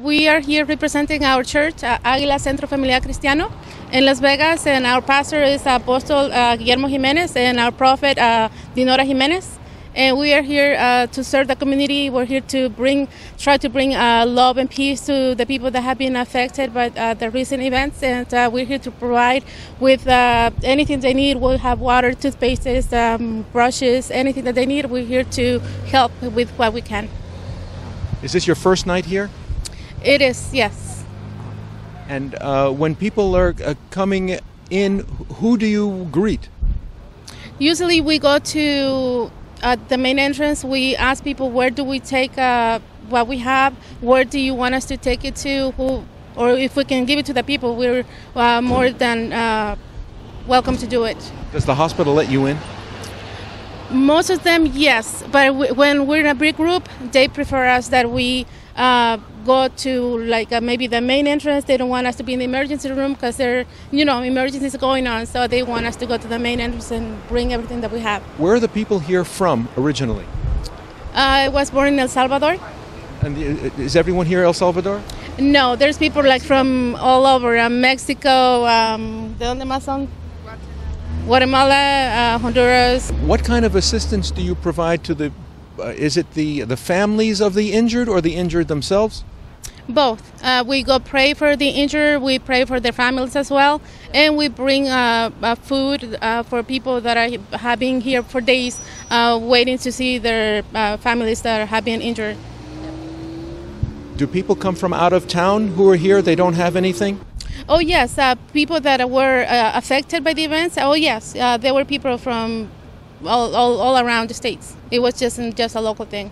We are here representing our church, Águila Centro Familiar Cristiano, in Las Vegas, and our pastor is Apostle Guillermo Jimenez and our prophet Dinora Jimenez. And we are here to serve the community. We're here to try to bring love and peace to the people that have been affected by the recent events. And we're here to provide with anything they need. We'll have water, toothpastes, brushes, anything that they need. We're here to help with what we can. Is this your first night here? It is, yes. And when people are coming in, who do you greet? Usually we go to the main entrance. We ask people, where do we take what we have? Where do you want us to take it to? Who, or if we can give it to the people, we're more than welcome to do it. Does the hospital let you in? Most of them, yes. But when we're in a big group, they prefer us that we go to like maybe the main entrance. They don't want us to be in the emergency room because there, you know, emergencies going on, so they want us to go to the main entrance and bring everything that we have. Where are the people here from originally? I was born in El Salvador. And is everyone here El Salvador? No, there's people like from all over, Mexico, ¿de dónde más son? Guatemala, Honduras. What kind of assistance do you provide to the is it the families of the injured or the injured themselves? Both. We go pray for the injured, we pray for their families as well, and we bring food for people that have been here for days waiting to see their families that have been injured. Do people come from out of town who are here, they don't have anything? Oh yes, people that were affected by the events, oh yes, there were people from all around the states. It was just a local thing.